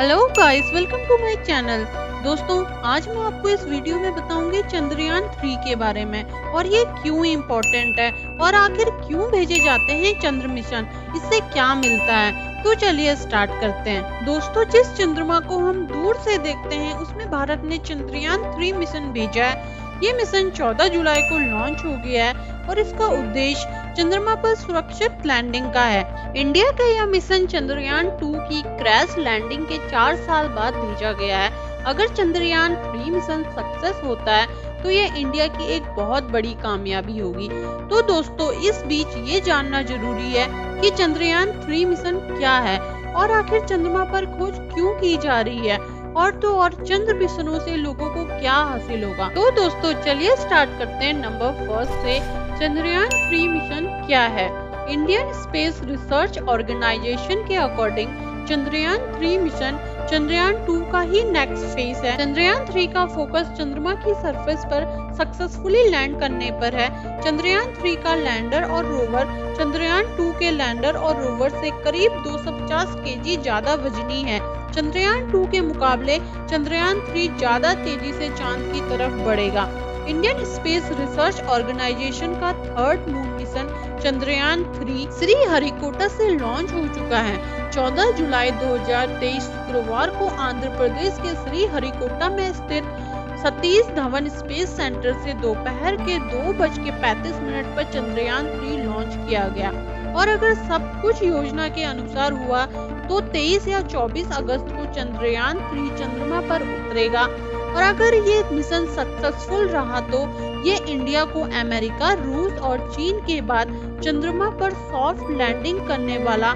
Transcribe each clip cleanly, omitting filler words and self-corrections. Hello guys, welcome to my channel. दोस्तों, आज मैं आपको इस वीडियो में बताऊंगी चंद्रयान 3 के बारे में और ये क्यों इम्पोर्टेंट है और आखिर क्यों भेजे जाते हैं चंद्र मिशन, इससे क्या मिलता है। तो चलिए स्टार्ट करते हैं। दोस्तों, जिस चंद्रमा को हम दूर से देखते हैं उसमें भारत ने चंद्रयान 3 मिशन भेजा है। ये मिशन 14 जुलाई को लॉन्च हो गया है और इसका उद्देश्य चंद्रमा पर सुरक्षित लैंडिंग का है। इंडिया का यह मिशन चंद्रयान 2 की क्रैश लैंडिंग के 4 साल बाद भेजा गया है। अगर चंद्रयान 3 मिशन सक्सेस होता है तो यह इंडिया की एक बहुत बड़ी कामयाबी होगी। तो दोस्तों, इस बीच ये जानना जरूरी है कि चंद्रयान 3 मिशन क्या है और आखिर चंद्रमा पर खोज क्यों की जा रही है और तो और चंद्र मिशनों से लोगों को क्या हासिल होगा। तो दोस्तों, चलिए स्टार्ट करते हैं नंबर 1 से। चंद्रयान 3 मिशन क्या है? इंडियन स्पेस रिसर्च ऑर्गेनाइजेशन के अकॉर्डिंग चंद्रयान 3 मिशन चंद्रयान 2 का ही नेक्स्ट फेज है। चंद्रयान 3 का फोकस चंद्रमा की सरफेस पर सक्सेसफुली लैंड करने पर है। चंद्रयान 3 का लैंडर और रोवर चंद्रयान 2 के लैंडर और रोवर से करीब 250 केजी ज्यादा वजनी है। चंद्रयान 2 के मुकाबले चंद्रयान 3 ज्यादा तेजी से चांद की तरफ बढ़ेगा। इंडियन स्पेस रिसर्च ऑर्गेनाइजेशन का 3rd moon mission Chandrayaan 3 Sriharikota से लॉन्च हो चुका है। 14 जुलाई 2023 शुक्रवार को आंध्र प्रदेश के श्रीहरिकोटा में स्थित सतीश धवन स्पेस सेंटर से दोपहर के 2:35 पर चंद्रयान 3 लॉन्च किया गया और अगर सब कुछ योजना के अनुसार हुआ तो 23 या 24 अगस्त को चंद्रयान 3 चंद्रमा पर उतरेगा और अगर ये मिशन सक्सेसफुल रहा तो ये इंडिया को अमेरिका, रूस और चीन के बाद चंद्रमा पर सॉफ्ट लैंडिंग करने वाला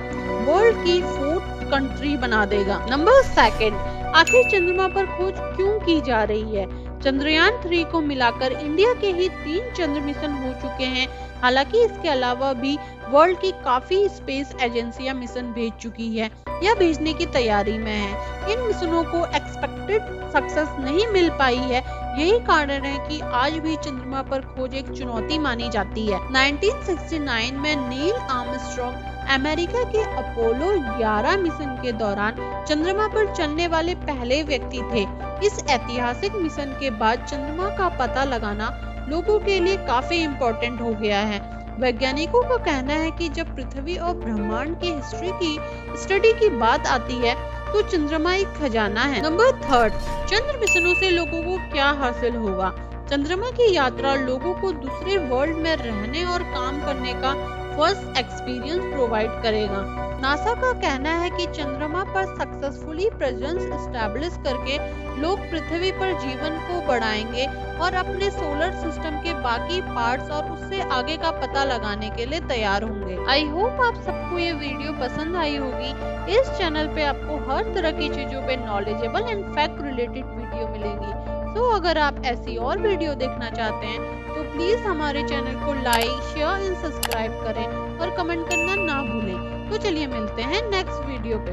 वर्ल्ड की 4th कंट्री बना देगा। नंबर 2, आखिर चंद्रमा पर खोज क्यों की जा रही है? चंद्रयान 3 को मिलाकर इंडिया के ही 3 चंद्र मिशन हो चुके हैं। हालांकि इसके अलावा भी वर्ल्ड की काफी स्पेस एजेंसियां मिशन भेज चुकी है या भेजने की तैयारी में है। इन मिशनों को एक्सपेक्टेड सक्सेस नहीं मिल पाई है। यही कारण है कि आज भी चंद्रमा पर खोज एक चुनौती मानी जाती है। 1969 में नील आर्मस्ट्रॉन्ग अमेरिका के अपोलो 11 मिशन के दौरान चंद्रमा पर चलने वाले पहले व्यक्ति थे। इस ऐतिहासिक मिशन के बाद चंद्रमा का पता लगाना लोगों के लिए काफी इम्पोर्टेंट हो गया है। वैज्ञानिकों का कहना है कि जब पृथ्वी और ब्रह्मांड की हिस्ट्री की स्टडी की बात आती है तो चंद्रमा एक खजाना है। नंबर 3, चंद्र मिशनों से लोगों को क्या हासिल होगा? चंद्रमा की यात्रा लोगों को दूसरे वर्ल्ड में रहने और काम करने का फर्स्ट एक्सपीरियंस प्रोवाइड करेगा। नासा का कहना है कि चंद्रमा पर सक्सेसफुली प्रेजेंस एस्टैब्लिश करके लोग पृथ्वी पर जीवन को बढ़ाएंगे और अपने सोलर सिस्टम के बाकी पार्ट्स और उससे आगे का पता लगाने के लिए तैयार होंगे। आई होप आप सबको ये वीडियो पसंद आई होगी। इस चैनल पे आपको हर तरह की चीजों पे knowledgeable and fact related video मिलेंगी। तो अगर आप ऐसी और वीडियो देखना चाहते हैं तो प्लीज हमारे चैनल को लाइक, शेयर एंड सब्सक्राइब करें और कमेंट करना ना भूलें। तो चलिए मिलते हैं नेक्स्ट वीडियो पे।